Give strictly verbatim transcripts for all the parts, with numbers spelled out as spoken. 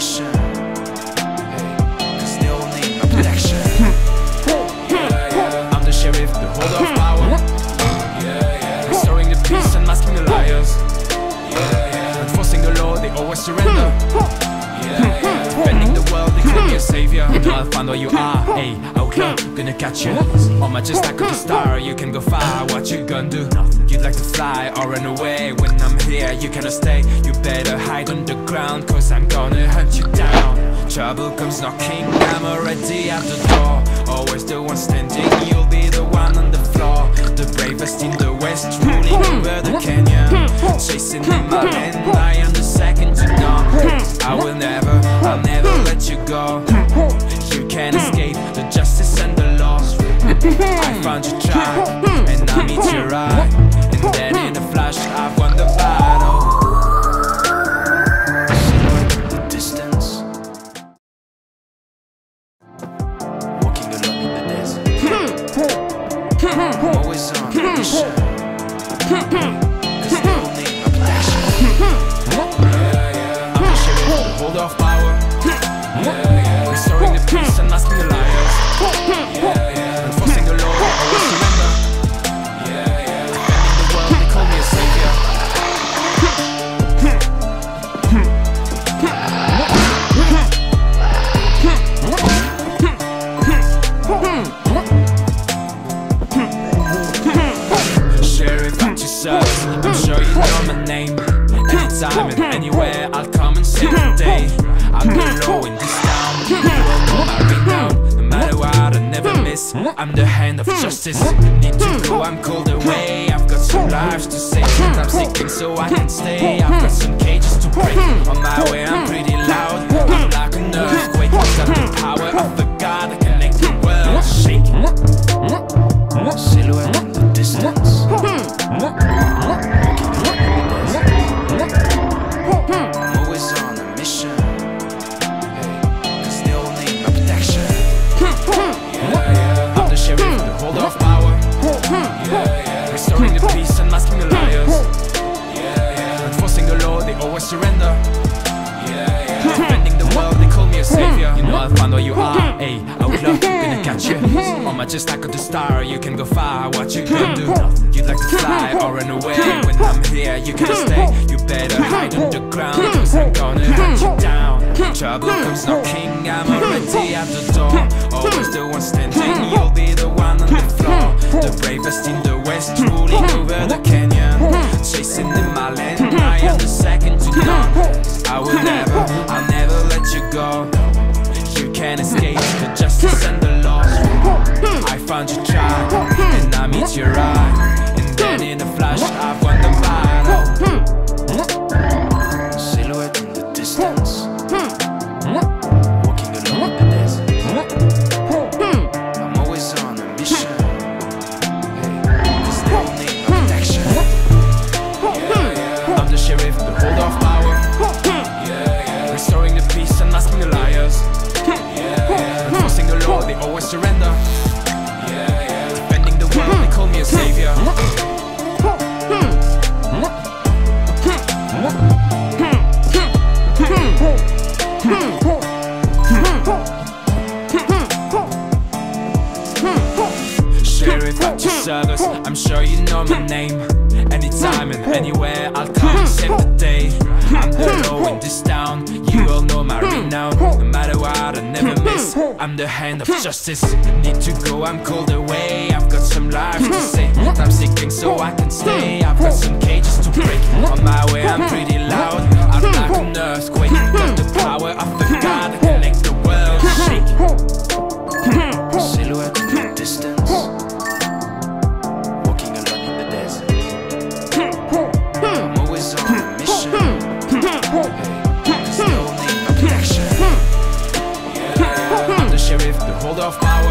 position. Hey, cause they all need my protection. Yeah, yeah, I'm the sheriff, the holder of power. Yeah, yeah, restoring the peace and masking the liars. Yeah, yeah, enforcing the law, they always surrender. Yeah, yeah, defending the world, they claim me a savior. Now I'll find where you are, hey, outlaw, gonna catch you. Or am just like a star, you can go far, what you gonna do? You'd like to fly or run away, when I'm here you cannot stay. You better hide underground, cause I'm gonna hunt you down. Trouble comes knocking, I'm already at the door. Always the one standing, you'll be the one on the floor. The bravest in the west, ruling over the canyon. Chasing in my land, I am the second to none. I will never, I'll never let you go. You can't escape the justice and the law. I found your tribe, and I meet your eye. And then in a flash, I've won the battle. I'm the hand of justice. Need to go, I'm called away. I've got some lives to save. I'm seeking so I can stay. I've got some cages to break. On my way I'm pretty loud, I'm like an earthquake. Got the power of the God, I can make the world shake. Silhouette in the distance, I'm always on a mission. Hey, cause they all need my protection. Of power, yeah, yeah, restoring the peace and masking the liars, yeah, yeah, enforcing the law, they always surrender, yeah, yeah, defending the world, they call me a savior. You know I'll find where you are, hey, outlaw, gonna catch you. Or am I just like a star, you can go far, what you gonna do? You'd like to fly or run away, when I'm here you can stay. You better hide underground, cause I'm gonna hunt you down. Trouble comes knocking, I'm already at the door. Always the one standing, you'll be the one on the floor. The bravest in the west, ruling over the canyon. Chasing in my land, I am the second to none. I will never, I'll never let you go. You can't escape the justice and the law. I found your child, and I meet your eye. And then in a flash, I've won the battle. Silhouette in the distance, walking alone in the desert. Surrender, yeah, yeah, defending the world, they call me a savior. Sheriff at your service, I'm sure you know my name. Anytime and anywhere, I'll come and save the day. I'm the law in this town, you all know my renown. No matter what, I never miss, I'm the hand of justice. Need to go, I'm called away, I've got some lives to save. I'm seeking so I can stay, I've got some cages to break. On my way I'm pretty loud, I'm like an earthquake. Got the power of the God, I can make the world shake. Silhouette in the distance, walking alone in the desert. I'm always on a mission. The holder of power,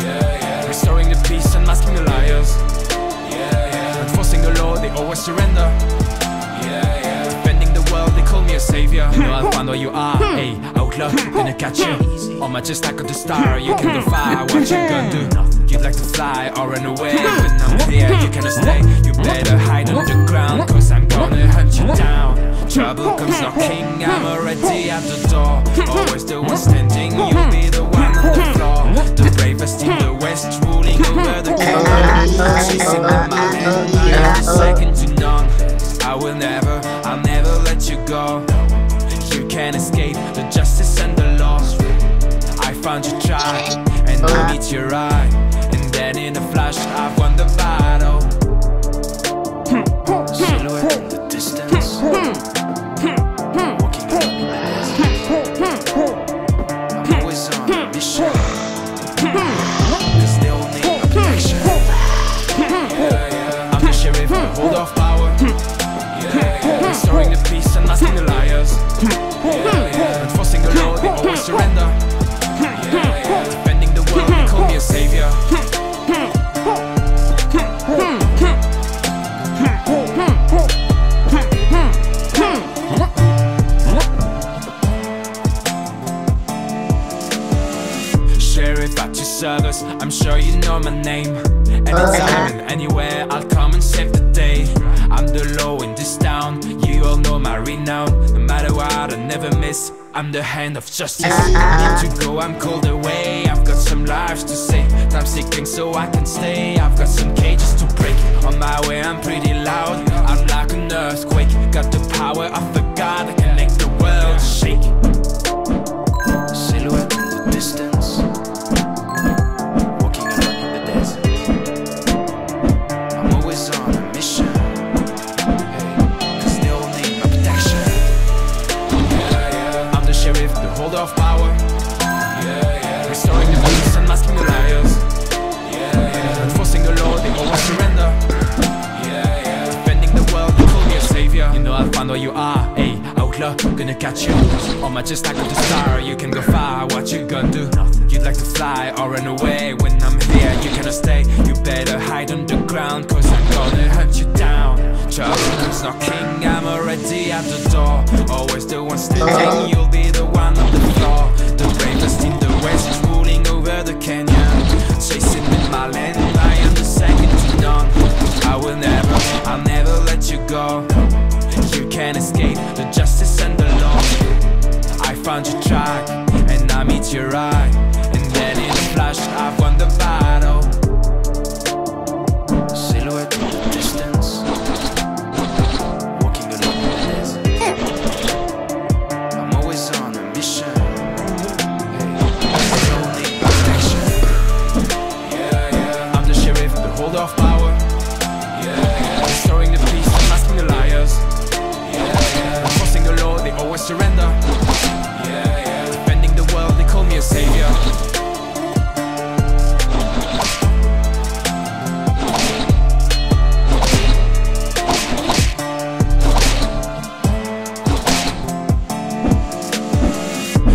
yeah, yeah, restoring the peace and masking the liars, yeah, yeah, enforcing the law, they always surrender, yeah, yeah, defending the world, they call me a savior. You know I'll find where you are, hey, outlaw, gonna catch you. Or am I just like a star, you can go far, what you gonna do? You'd like to fly or run away, but I'm here, you cannot stay. You better hide underground, cause I'm gonna hunt you down. Trouble comes knocking, I'm already at the door. Always the one standing, you'll be the one on the floor. The bravest in the west, ruling over the globe. Chasing the mountain, life is second to none. I will never, I'll never let you go. You can't escape the justice and the law. I found your child, and I meet your eye. And then in a flash, I've won the battle. Silhouette in the distance, walking up in the desert. I'm always on a mission. It's the only connection. Yeah, yeah. I'm the sheriff, I hold off power. Yeah, yeah. Restoring the peace and masking the liars. Yeah, yeah. Enforcing the law, they always surrender. Yeah, yeah. Defending the world, they call me a savior. I'm sure you know my name. Anytime and anywhere, I'll come and save the day. I'm the law in this town, you all know my renown. No matter what, I never miss, I'm the hand of justice. Need to go, I'm called away. I've got some lives to save. Time seeking so I can stay. I've got some cages to break. On my way, I'm pretty loud, I'm like an earthquake. Got the power of a god, I can make the world shake. Silhouette in the distance, of power, yeah, yeah. Restoring the peace and masking the liars, yeah, yeah. Enforcing the law, they always surrender, yeah, yeah. Defending the world, they call me a savior. You know I'll find where you are, hey, outlaw, gonna catch you. Oh my, just like the star, you can go far, what you gonna do? You'd like to fly or run away, when I'm here you cannot stay. You better hide underground, cause I'm gonna hunt you down. Trouble comes knocking, I'm already at the door. Always the one standing, you'll be the one on the floor. The bravest in the west is ruling over the canyon. Chasing in my land, I am the second to none. I will never, I'll never let you go. You can't escape the justice and the law. I found your track, and I meet your eye. And then in a flash, I've won the battle. Silhouette in the distance, walking along the desert. I'm always on a mission. It's the only protection. Yeah, yeah. I'm the sheriff, the holder of power. Yeah, yeah. Restoring the peace, masking the liars. Enforcing the law, they always surrender. Yeah, yeah. Defending the world, they call me a savior.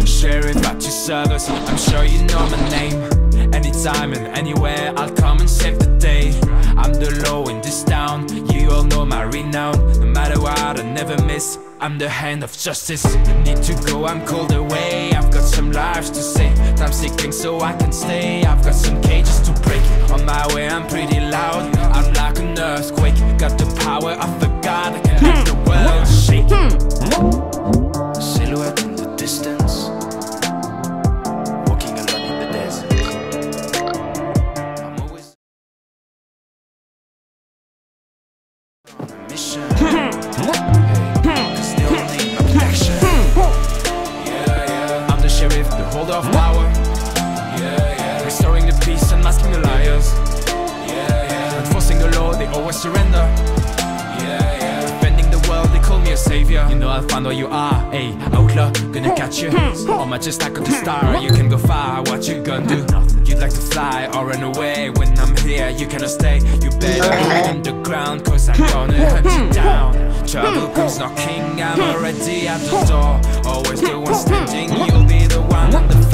Sheriff at your service, I'm sure you know my name. Anytime and anywhere, I'll come and save the day. I'm the law in this town, you all know my renown. No matter what, I never miss, I'm the hand of justice. Need to go, I'm called away. I've got some lives to save. Time seeking so I can stay. I've got some cages to break. On my way, I'm pretty loud, I'm like an earthquake. Got the power of a god, I can make the world shake. Silhouette in the distance, walking alone in the desert. I'm always on a mission. Of power, yeah, yeah. Restoring the peace and masking the liars, yeah, yeah. Enforcing the law, they always surrender, yeah, yeah. Defending the world, they call me a savior. You know I'll find where you are, hey, outlaw, gonna catch you. Oh my, just like a star, you can go far, what you gonna do? You'd like to fly or run away, when I'm here you cannot stay. You better hide underground, cause I'm gonna hunt you down. Trouble comes knocking, I'm already at the door. Always the one standing, you'll be the one on the floor.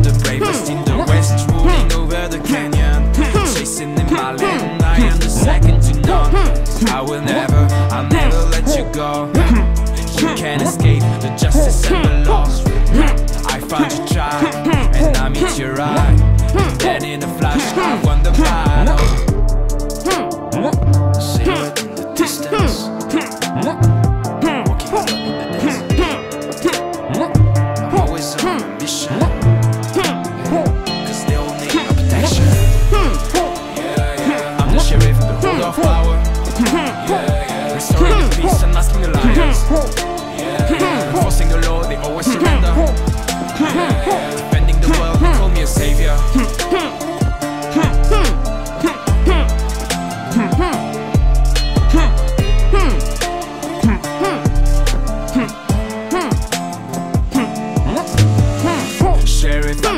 The bravest in the west, ruling over the canyon. Chasing in my land, I am the second to none. I will never, I'll never let you go. You can't escape the justice and the law. I found your child, and I meet your eye. And then in a flash, I won the battle. Silhouette in the distance,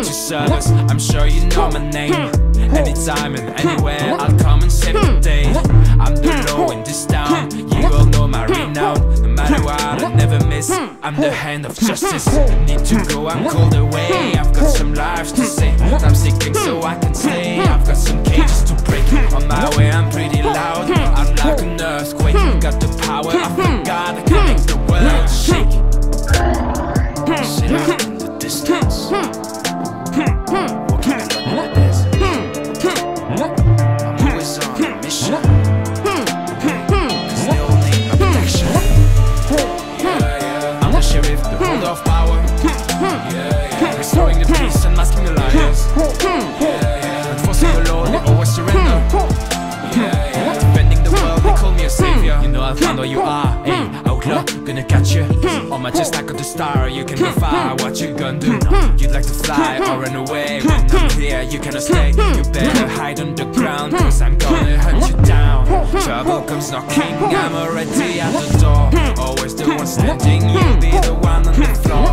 to service. I'm sure you know my name. Anytime and anywhere, I'll come and save the day. I'm the law in this town, you all know my renown. No matter what, I never miss, I'm the hand of justice. I need to go, I'm called away. I've got some lives to save. I'm seeking so I can stay. I've got some cages to break. On my way, I'm pretty loud, but I'm like an earthquake. Got the power of the God that can make the world shake. Sit out in the distance, walking along like this. I'm always on a mission, it's the only protection. Yeah, yeah, I'm the sheriff, the holder of power. Yeah, yeah, restoring the peace and masking the liars. Yeah, yeah, enforcing the law, they always surrender. Yeah, yeah, defending the world, they call me a savior. You know I found where you are, hey. Look, gonna catch you on my chest like a star. You can defy what you gonna do. You'd like to fly or run away. When I'm here, you cannot stay. You better hide underground, cause I'm gonna hunt you down. Trouble comes knocking, I'm already at the door. Always the one standing, you'll be the one on the floor.